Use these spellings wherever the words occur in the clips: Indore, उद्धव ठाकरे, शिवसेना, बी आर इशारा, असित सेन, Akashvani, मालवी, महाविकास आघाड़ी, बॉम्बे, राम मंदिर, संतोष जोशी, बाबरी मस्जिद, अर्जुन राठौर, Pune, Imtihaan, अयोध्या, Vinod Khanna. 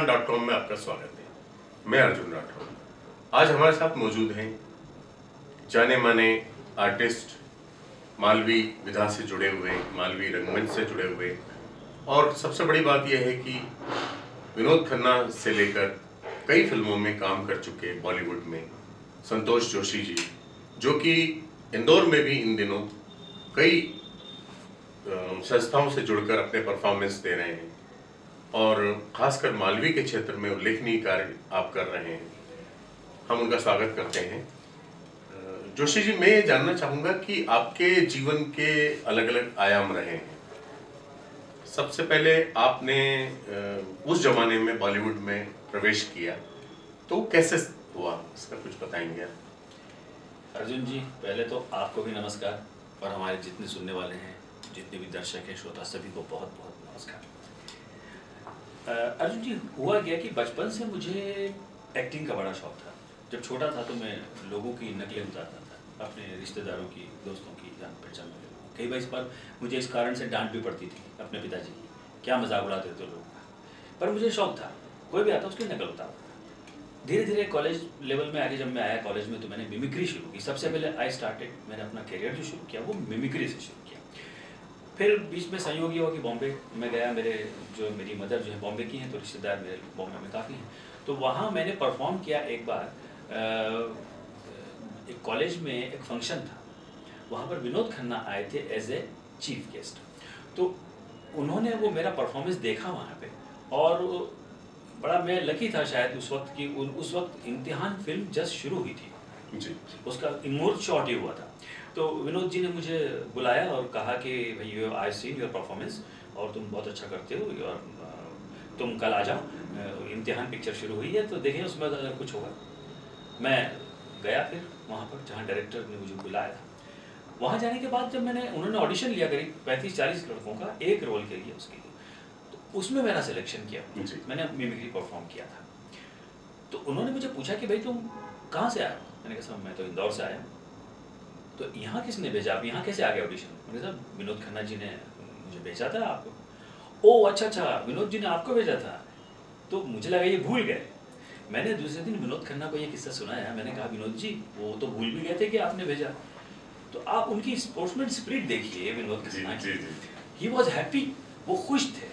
घमासान.com में आपका स्वागत है। मैं अर्जुन राठौर। आज हमारे साथ मौजूद हैं जाने माने आर्टिस्ट, मालवी विधा से जुड़े हुए, मालवी रंगमंच से जुड़े हुए, और सबसे बड़ी बात यह है कि विनोद खन्ना से लेकर कई फिल्मों में काम कर चुके बॉलीवुड में संतोष जोशी जी, जो कि इंदौर में भी इन दिनों कई संस्थाओं से जुड़कर अपने परफॉर्मेंस दे रहे हैं और खासकर मालवी के क्षेत्र में उल्लेखनीय कार्य आप कर रहे हैं। हम उनका स्वागत करते हैं। जोशी जी, मैं जानना चाहूँगा कि आपके जीवन के अलग अलग आयाम रहे हैं। सबसे पहले आपने उस जमाने में बॉलीवुड में प्रवेश किया, तो कैसे हुआ, इसका कुछ बताएंगे आप? अर्जुन जी, पहले तो आपको भी नमस्कार और हमारे जितने सुनने वाले हैं, जितने भी दर्शक हैं, श्रोता, सभी को बहुत बहुत नमस्कार। अर्जुन जी, हुआ क्या कि बचपन से मुझे एक्टिंग का बड़ा शौक था। जब छोटा था तो मैं लोगों की नकलें उतारता था, अपने रिश्तेदारों की, दोस्तों की, जान पहचान वाले लोगों। कई बार इस पर मुझे इस कारण से डांट भी पड़ती थी अपने पिताजी की, क्या मजाक उड़ाते थे लोगों का, पर मुझे शौक था, कोई भी आता उसकी नकल उतारता। धीरे धीरे कॉलेज लेवल में आगे जब मैं आया कॉलेज में, तो मैंने मिमिक्री शुरू की। सबसे पहले मैंने अपना करियर जो शुरू किया वो मिमिक्री से शुरू किया। फिर बीच में संयोग ये हुआ कि बॉम्बे में गया। मेरी मदर जो है बॉम्बे की हैं, तो रिश्तेदार मेरे बॉम्बे में काफ़ी हैं, तो वहाँ मैंने परफॉर्म किया। एक बार एक कॉलेज में एक फंक्शन था, वहाँ पर विनोद खन्ना आए थे एज ए चीफ गेस्ट। तो उन्होंने वो मेरा परफॉर्मेंस देखा वहाँ पर, और बड़ा मैं लकी था शायद उस वक्त कि उस वक्त इम्तिहान फिल्म जस्ट शुरू हुई थी जी, उसका मुहूर्त शॉट ही हुआ था। तो विनोद जी ने मुझे बुलाया और कहा कि भाई you I seen your performance और तुम बहुत अच्छा करते हो और तुम कल आ जाओ, इम्तिहान पिक्चर शुरू हुई है तो देखें उसमें अगर कुछ होगा। मैं गया फिर वहाँ पर जहाँ डायरेक्टर ने मुझे बुलाया था। वहाँ जाने के बाद जब उन्होंने ऑडिशन लिया करीब 35-40 लड़कों का एक रोल के लिए, उसके लिए, उसमें मेरा सिलेक्शन किया। मैंने मिमिक्री परफॉर्म किया था। तो उन्होंने मुझे पूछा कि भाई तुम कहाँ से आए हो? मैंने कहा मैं तो इंदौर से आया हूँ। तो यहाँ किसने भेजा, आप यहाँ कैसे आ गए ऑडिशन? मैंने कहा विनोद खन्ना जी ने मुझे भेजा था आपको। ओ अच्छा, विनोद जी ने आपको भेजा था, तो मुझे लगा ये भूल गए। मैंने दूसरे दिन विनोद खन्ना को यह किस्सा सुनाया। मैंने कहा विनोद जी वो तो भूल भी गए थे कि आपने भेजा। तो आप उनकी स्पोर्ट्समैन स्पिरिट देखिए विनोद खन्ना की, ही वॉज हैप्पी, वो खुश थे।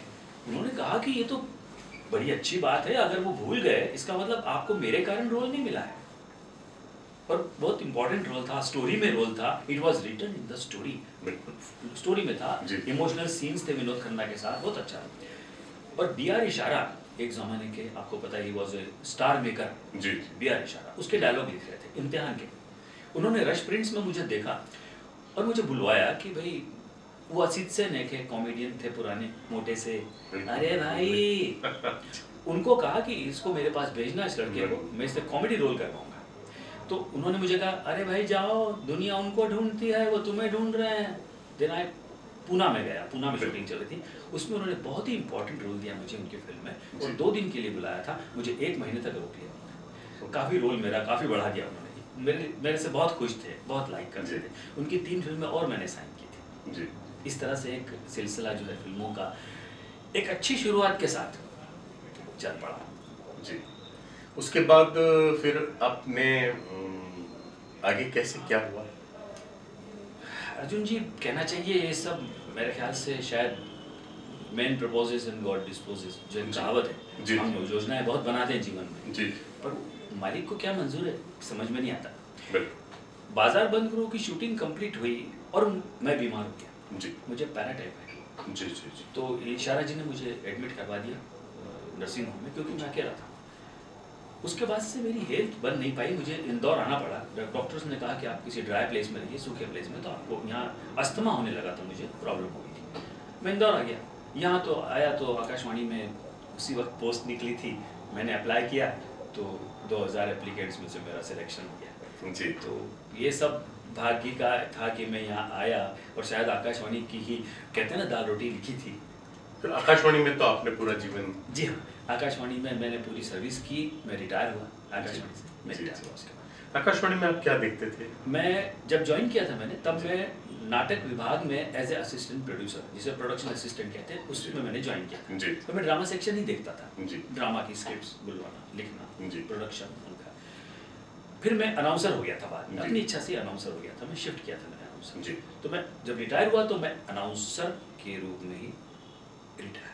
उन्होंने कहा कि ये तो बड़ी अच्छी बात है, अगर वो भूल गए इसका मतलब आपको मेरे कारण रोल नहीं मिला है। और बहुत इंपॉर्टेंट रोल था, स्टोरी में रोल था, it was written in the story, बिल्कुल स्टोरी में था। इमोशनल सीन्स थे विनोद खन्ना के साथ, बहुत अच्छा। और बी आर इशारा, एक जमाने के आपको पता ही was a star maker ji, बी आर इशारा, उसके डायलॉग लिख रहे थे इम्तिहान के। उन्होंने रश प्रिंट्स में मुझे देखा और मुझे बुलवाया कि भाई वो असित सेन एक कॉमेडियन थे पुराने, मोटे से, अरे भाई उनको कहा कि इसको मेरे पास भेजना, इस लड़के को, मैं इससे कॉमेडी रोल करवाऊंगा। तो उन्होंने मुझे कहा अरे भाई जाओ, दुनिया उनको ढूंढती है, वो तुम्हें ढूंढ रहे हैं। देन आई पूना में गया, पूना में शूटिंग चल रही थी, उसमें उन्होंने बहुत ही इंपॉर्टेंट रोल दिया मुझे उनकी फिल्म में, और 2 दिन के लिए बुलाया था, मुझे 1 महीने तक रोक लिया। काफ़ी रोल मेरा काफ़ी बढ़ा दिया उन्होंने, मेरे से बहुत खुश थे, बहुत लाइक करते थे। उनकी 3 फिल्में और मैंने साइन की थी। इस तरह से एक सिलसिला जो है फिल्मों का एक अच्छी शुरुआत के साथ चल पड़ा जी। उसके बाद फिर आपने आगे कैसे क्या हुआ? अर्जुन जी, कहना चाहिए ये सब मेरे ख्याल से शायद man proposes and God disposes जो एक कहावत है जी। हम योजनाएं बहुत बनाते हैं जीवन में जी, पर मालिक को क्या मंजूर है समझ में नहीं आता। बाजार बंद करो की शूटिंग कंप्लीट हुई और मैं बीमार हो गया जी, मुझे पैराटाइप है जी जी जी। तो इशारा जी ने मुझे एडमिट करवा दिया नर्सिंग होम में, क्योंकि मैं अकेला था। उसके बाद से मेरी हेल्थ बन नहीं पाई, मुझे इंदौर आना पड़ा। डॉक्टर्स ने कहा कि आप किसी ड्राई प्लेस में रहिए, सूखे प्लेस में, तो आपको यहाँ अस्थमा होने लगा था, मुझे प्रॉब्लम हो गई थी। मैं इंदौर आ गया। यहाँ तो आया तो आकाशवाणी में उसी वक्त पोस्ट निकली थी, मैंने अप्लाई किया तो 2000 एप्लीकेंट्स में से मेरा सिलेक्शन हो गया जी। तो ये सब भाग्य का था कि मैं यहाँ आया, और शायद आकाशवाणी की ही, कहते हैं ना, दाल रोटी लिखी थी। तो आकाशवाणी में तो आपने पूरा जीवन? जी हाँ, आकाशवाणी में मैंने पूरी सर्विस की। मैं रिटायर हुआ आकाशवाणी से, मैं रिटायर हुआ उसके बाद। आकाशवाणी में आप क्या देखते थे? मैं जब ज्वाइन किया था मैंने, तब मैं नाटक विभाग में एज ए असिस्टेंट प्रोड्यूसर, जिसे प्रोडक्शन असिस्टेंट कहते हैं, उसमें मैंने ज्वाइन किया था। तो मैं ड्रामा सेक्शन ही देखता था, ड्रामा की स्क्रिप्ट्स बुलवाना, लिखना, प्रोडक्शन उनका। फिर मैं अनाउंसर हो गया था बाद में, अपनी इच्छा से अनाउंसर हो गया था, मैं शिफ्ट किया था मैंने अनाउंसर। तो मैं जब रिटायर हुआ तो मैं अनाउंसर के रूप में ही रिटायर।